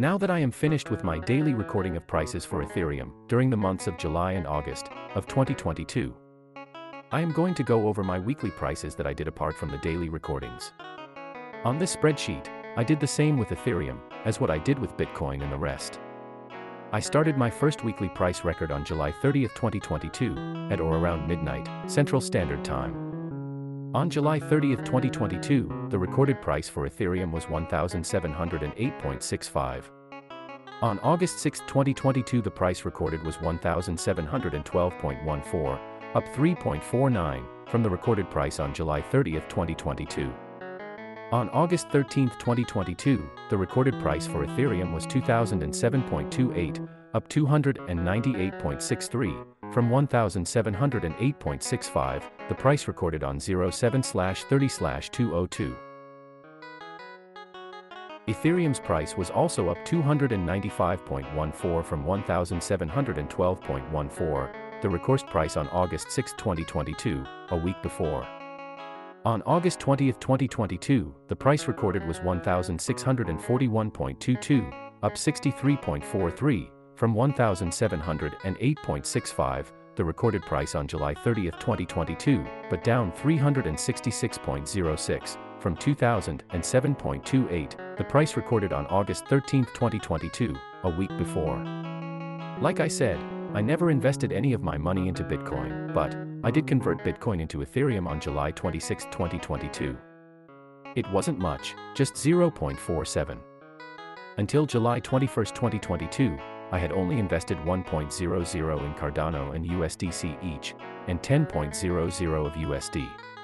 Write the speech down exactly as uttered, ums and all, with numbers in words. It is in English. Now that I am finished with my daily recording of prices for Ethereum during the months of July and August of twenty twenty-two, I am going to go over my weekly prices that I did apart from the daily recordings. On this spreadsheet, I did the same with Ethereum as what I did with Bitcoin and the rest. I started my first weekly price record on July thirtieth twenty twenty-two, at or around midnight, Central Standard Time. On July thirtieth twenty twenty-two, the recorded price for Ethereum was one thousand seven hundred eight dollars and sixty-five cents. On August sixth twenty twenty-two, the price recorded was one thousand seven hundred twelve dollars and fourteen cents, up three point four nine percent from the recorded price on July thirtieth twenty twenty-two. On August thirteenth twenty twenty-two, the recorded price for Ethereum was two thousand seven dollars and twenty-eight cents, up two hundred ninety-eight dollars and sixty-three cents from one thousand seven hundred eight dollars and sixty-five cents, the price recorded on July seventh thirty two oh two. Ethereum's price was also up two hundred ninety-five dollars and fourteen cents from one thousand seven hundred twelve dollars and fourteen cents, the recourse price on August sixth twenty twenty-two, a week before. On August twentieth twenty twenty-two, the price recorded was one thousand six hundred forty-one dollars and twenty-two cents, up sixty-three dollars and forty-three cents from one thousand seven hundred eight dollars and sixty-five cents, the recorded price on July thirtieth twenty twenty-two, but down three hundred sixty-six dollars and six cents from two thousand seven dollars and twenty-eight cents, the price recorded on August thirteenth twenty twenty-two, a week before. Like I said, I never invested any of my money into Bitcoin, but I did convert Bitcoin into Ethereum on July twenty-sixth twenty twenty-two. It wasn't much, just zero point four seven. Until July twenty-first twenty twenty-two, I had only invested one point zero zero in Cardano and U S D C each, and ten point zero zero of U S D